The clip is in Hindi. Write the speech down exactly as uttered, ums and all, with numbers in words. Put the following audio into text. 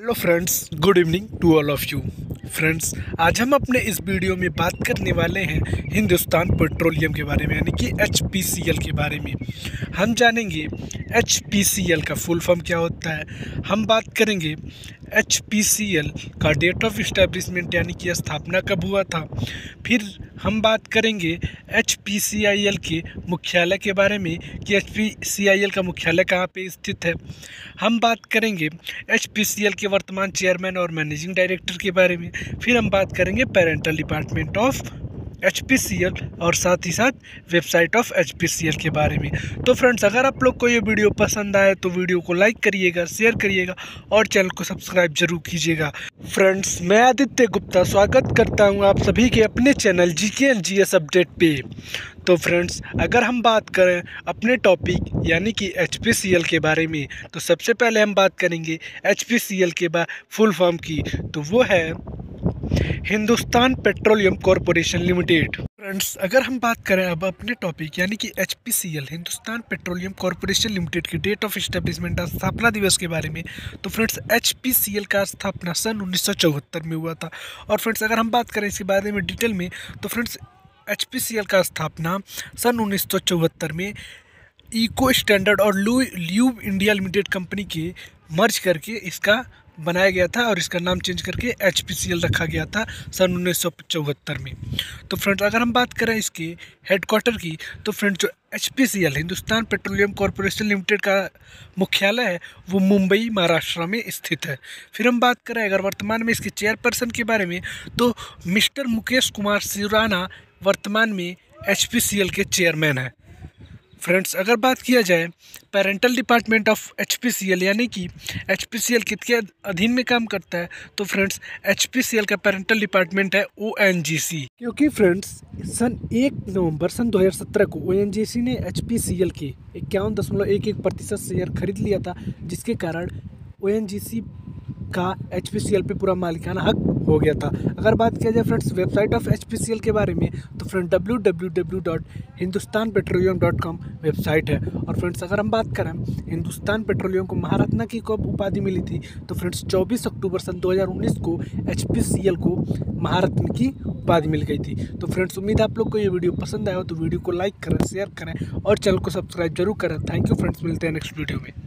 Hello friends, good evening to all of you. Friends, आज हम अपने इस वीडियो में बात करने वाले हैं हिंदुस्तान पेट्रोलियम के बारे में, यानी कि एच पी सी एल के बारे में। हम जानेंगे एच पी सी एल का फुल फॉर्म क्या होता है, हम बात करेंगे एच पी सी एल का डेट ऑफ इस्टेब्लिशमेंट यानी कि स्थापना कब हुआ था, फिर हम बात करेंगे एच पी सी एल के मुख्यालय के बारे में कि एच पी सी एल का मुख्यालय कहाँ पे स्थित है। हम बात करेंगे एच पी सी एल के वर्तमान चेयरमैन और मैनेजिंग डायरेक्टर के बारे में, फिर हम बात करेंगे parental department of H P C L और साथ ही साथ website of H P C L के बारे में। तो फ्रेंड्स, अगर आप लोग को ये वीडियो पसंद आए तो वीडियो को लाइक करिएगा, शेयर करिएगा और चैनल को सब्सक्राइब जरूर कीजिएगा। फ्रेंड्स, मैं आदित्य गुप्ता स्वागत करता हूं आप सभी के अपने चैनल जी के एंड जी एस अपडेट पे। तो फ्रेंड्स, अगर हम बात करें अपने टॉपिक यानी कि एच पी सी एल के बारे में, तो सबसे पहले हम बात करेंगे एच पी सी एल के बा फुल फॉर्म की, तो वो है Hindustan petroleum corporation limited. Friends, अगर हम बात करें अब अपने टॉपिक यानी कि H P C L Hindustan petroleum corporation limited के डेट ऑफ इस्टेब्लिशमेंट और स्थापना दिवस के बारे में, तो friends H P C L का स्थापना सन उन्नीस सौ चौहत्तर में हुआ था। और फ्रेंड्स, अगर हम बात करें इसके बारे में डिटेल में, तो friends H P C L का स्थापना सन उन्नीस सौ चौहत्तर में ईको स्टैंडर्ड और ल्यूब इंडिया लिमिटेड कंपनी के मर्ज करके इसका बनाया गया था और इसका नाम चेंज करके एच पी सी एल रखा गया था सन उन्नीस सौ चौहत्तर में। तो फ्रेंड्स, अगर हम बात करें इसके हेडक्वार्टर की, तो फ्रेंड्स जो H P C L Hindustan petroleum corporation limited का मुख्यालय है वो मुंबई महाराष्ट्र में स्थित है। फिर हम बात करें अगर वर्तमान में इसके चेयरपर्सन के बारे में, तो मिस्टर मुकेश कुमार सिवराना वर्तमान में एच पी सी एल के चेयरमैन हैं। फ्रेंड्स, अगर बात किया जाए parental department of H P C L यानी कि एच पी सी एल किसके अधीन में काम करता है, तो friends H P C L का पेरेंटल डिपार्टमेंट है ओ एन जी सी। क्योंकि फ्रेंड्स सन एक नवंबर सन दो हज़ार सत्रह को ओ एन जी सी ने एच पी सी एल के इक्यावन दशमलव एक एक प्रतिशत शेयर खरीद लिया था, जिसके कारण ओ एन जी सी का एच पी सी एल पे पूरा मालिकाना हक हो गया था। अगर बात किया जाए friends website of H P C L के बारे में, तो friend W W W dot Hindustan Petroleum dot com website है। और फ्रेंड्स, अगर हम बात करें हिंदुस्तान पेट्रोलियम को महारत्न की कब उपाधि मिली थी, तो फ्रेंड्स चौबीस अक्टूबर सन दो हज़ार उन्नीस को एच पी सी एल को महारत्न की उपाधि मिल गई थी। तो फ्रेंड्स, उम्मीद है आप लोग को ये वीडियो पसंद आया हो, तो वीडियो को लाइक करें, शेयर करें और चैनल को सब्सक्राइब जरूर करें। थैंक यू फ्रेंड्स, मिलते हैं नेक्स्ट वीडियो में।